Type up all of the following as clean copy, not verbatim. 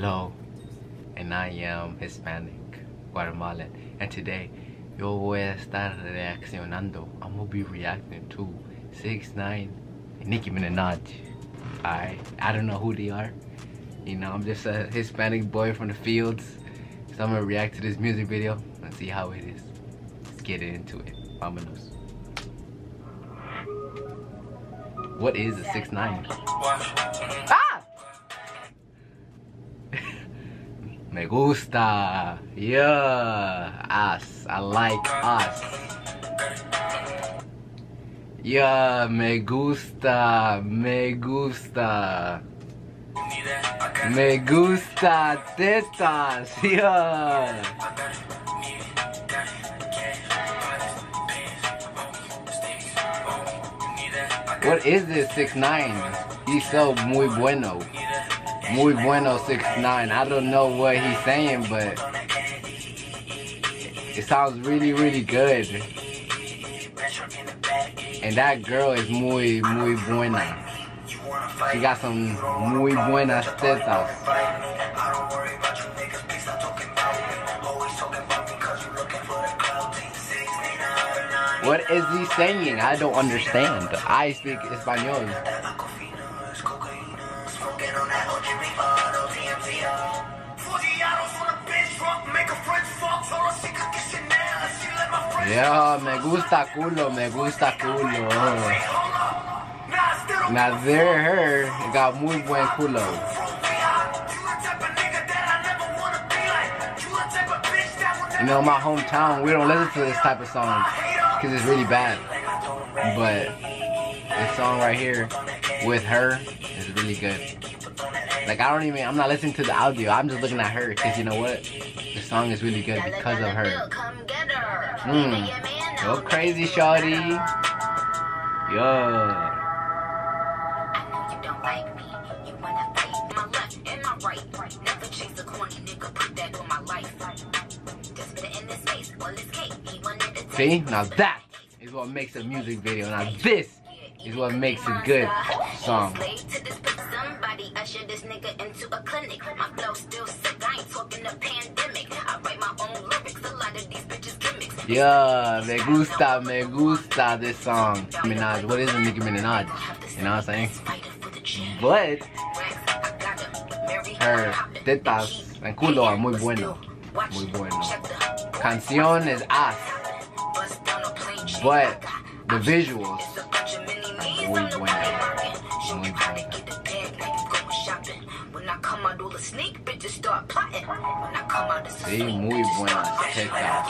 Hello, and I am Hispanic, Guatemalan, and today yo voy a estar reaccionando. I'm gonna be reacting to 6ix9ine and Nicki Minaj. I don't know who they are. You know, I'm just a Hispanic boy from the fields. So I'm gonna react to this music video and see how it is. Let's get into it. Vámonos. What is a 6ix9ine? Ah! Me gusta. Yeah. Us. I like us. Yeah. Me gusta. Me gusta. Me gusta tetas. Yeah. What is this 6ix9ine? He's so muy bueno. Muy bueno 6ix9ine. I don't know what he's saying, but it sounds really, really good. And that girl is muy buena. She got some muy buenas tetas. What is he saying? I don't understand. I speak Espanol. Yeah, me gusta culo, me gusta culo. Now there, her got muy buen culo. You know, in my hometown, we don't listen to this type of song because it's really bad. But this song right here with her is really good. Like, I'm not listening to the audio. I'm just looking at her because you know what? The song is really good because of her. Go crazy, shorty. Yo. See, now that is what makes a music video. Now this is what makes a good song. Yeah, me gusta this song. Minaj, what is Nicki Minaj? You know what I'm saying? But her tetas and culo are muy bueno. Muy bueno. Canción is ass. But the visuals are muy bueno. Muy bueno. Sí, muy buenas tetas.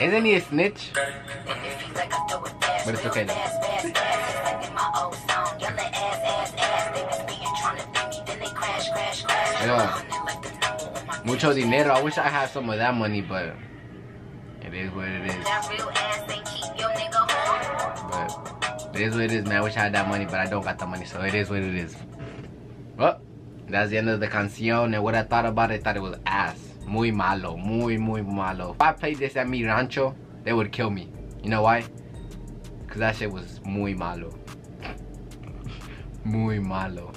Isn't he a snitch? But it's okay though. Mucho dinero. I wish I had some of that money, but it is what it is. But it is what it is, man. I wish I had that money, but I don't got the money, so it is what it is. Well, that's the end of the canción, and what I thought about it, I thought it was ass. Muy malo, muy malo. If I played this at mi rancho, they would kill me. You know why? Because that shit was muy malo. Muy malo.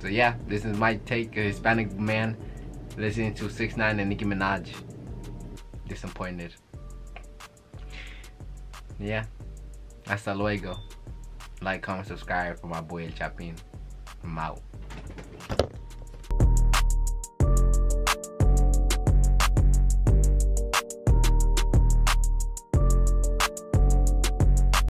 So yeah, this is my take, a Hispanic man listening to 6ix9ine and Nicki Minaj. Disappointed. Yeah. Hasta luego. Like, comment, subscribe for my boy El Chapin. I'm out.